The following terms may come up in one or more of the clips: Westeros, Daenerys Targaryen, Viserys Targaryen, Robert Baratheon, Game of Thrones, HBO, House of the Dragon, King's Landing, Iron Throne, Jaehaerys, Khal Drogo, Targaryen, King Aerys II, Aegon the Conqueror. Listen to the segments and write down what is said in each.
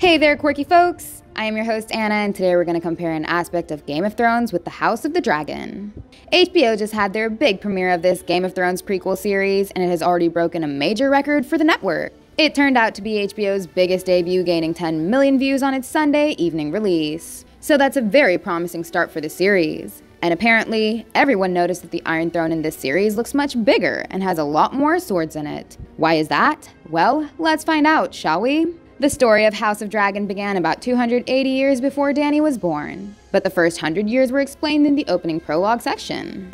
Hey there, quirky folks! I am your host, Anna, and today we're going to compare an aspect of Game of Thrones with the House of the Dragon. HBO just had their big premiere of this Game of Thrones prequel series, and it has already broken a major record for the network. It turned out to be HBO's biggest debut, gaining 10 million views on its Sunday evening release. So that's a very promising start for the series. And apparently, everyone noticed that the Iron Throne in this series looks much bigger and has a lot more swords in it. Why is that? Well, let's find out, shall we? The story of House of Dragon began about 280 years before Dany was born, but the first 100 years were explained in the opening prologue section.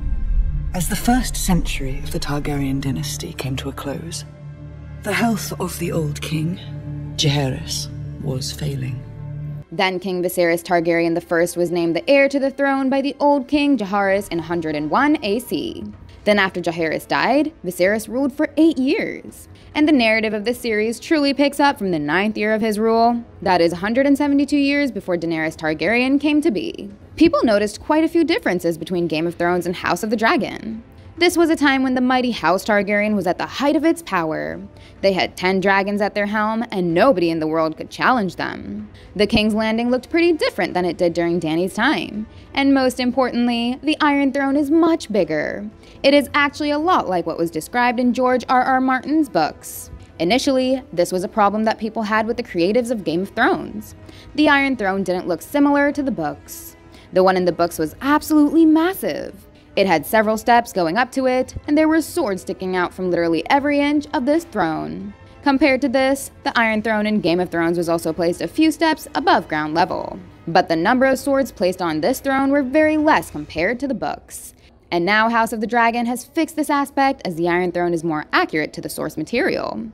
As the first century of the Targaryen dynasty came to a close, the health of the old king, Jaehaerys, was failing. Then King Viserys Targaryen I was named the heir to the throne by the old king Jaehaerys in 101 AC. Then after Jaehaerys died, Viserys ruled for 8 years. And the narrative of this series truly picks up from the 9th year of his rule, that is 172 years before Daenerys Targaryen came to be. People noticed quite a few differences between Game of Thrones and House of the Dragon. This was a time when the mighty House Targaryen was at the height of its power. They had 10 dragons at their helm, and nobody in the world could challenge them. The King's Landing looked pretty different than it did during Dany's time. And most importantly, the Iron Throne is much bigger. It is actually a lot like what was described in George R.R. Martin's books. Initially, this was a problem that people had with the creatives of Game of Thrones. The Iron Throne didn't look similar to the books. The one in the books was absolutely massive. It had several steps going up to it, and there were swords sticking out from literally every inch of this throne. Compared to this, the Iron Throne in Game of Thrones was also placed a few steps above ground level. But the number of swords placed on this throne were very less compared to the books. And now House of the Dragon has fixed this aspect, as the Iron Throne is more accurate to the source material.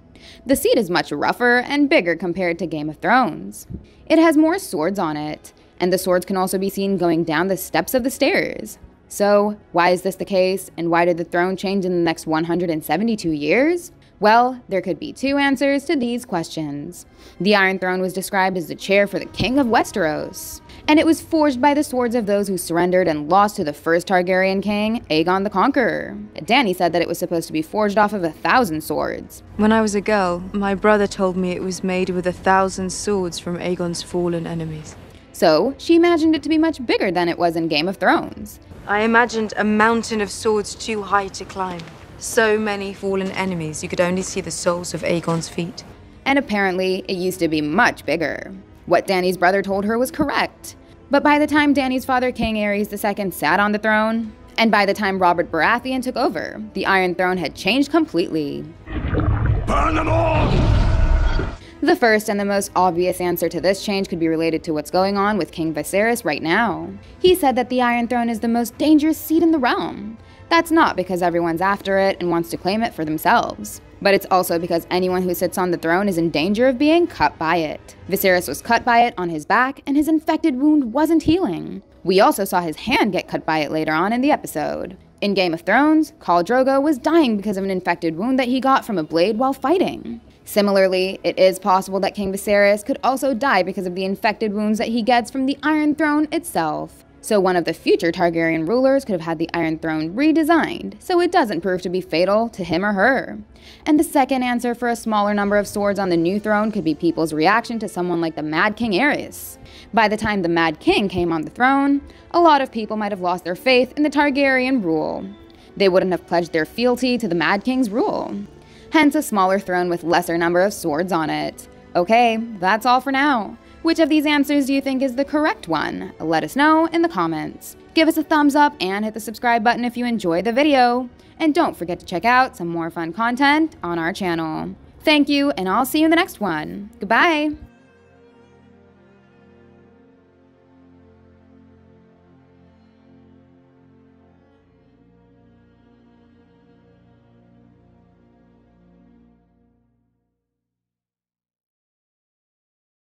The seat is much rougher and bigger compared to Game of Thrones. It has more swords on it, and the swords can also be seen going down the steps of the stairs. So, why is this the case, and why did the throne change in the next 172 years? Well, there could be two answers to these questions. The Iron Throne was described as the chair for the King of Westeros, and it was forged by the swords of those who surrendered and lost to the first Targaryen king, Aegon the Conqueror. Dany said that it was supposed to be forged off of 1,000 swords. When I was a girl, my brother told me it was made with 1,000 swords from Aegon's fallen enemies. So, she imagined it to be much bigger than it was in Game of Thrones. I imagined a mountain of swords too high to climb. So many fallen enemies, you could only see the soles of Aegon's feet. And apparently, it used to be much bigger. What Dany's brother told her was correct. But by the time Dany's father, King Aerys II, sat on the throne, and by the time Robert Baratheon took over, the Iron Throne had changed completely. Burn them all! The first and the most obvious answer to this change could be related to what's going on with King Viserys right now. He said that the Iron Throne is the most dangerous seat in the realm. That's not because everyone's after it and wants to claim it for themselves, but it's also because anyone who sits on the throne is in danger of being cut by it. Viserys was cut by it on his back, and his infected wound wasn't healing. We also saw his hand get cut by it later on in the episode. In Game of Thrones, Khal Drogo was dying because of an infected wound that he got from a blade while fighting. Similarly, it is possible that King Viserys could also die because of the infected wounds that he gets from the Iron Throne itself. So one of the future Targaryen rulers could have had the Iron Throne redesigned, so it doesn't prove to be fatal to him or her. And the second answer for a smaller number of swords on the new throne could be people's reaction to someone like the Mad King Aerys. By the time the Mad King came on the throne, a lot of people might have lost their faith in the Targaryen rule. They wouldn't have pledged their fealty to the Mad King's rule. Hence a smaller throne with lesser number of swords on it. Okay, that's all for now. Which of these answers do you think is the correct one? Let us know in the comments. Give us a thumbs up and hit the subscribe button if you enjoyed the video. And don't forget to check out some more fun content on our channel. Thank you, and I'll see you in the next one. Goodbye!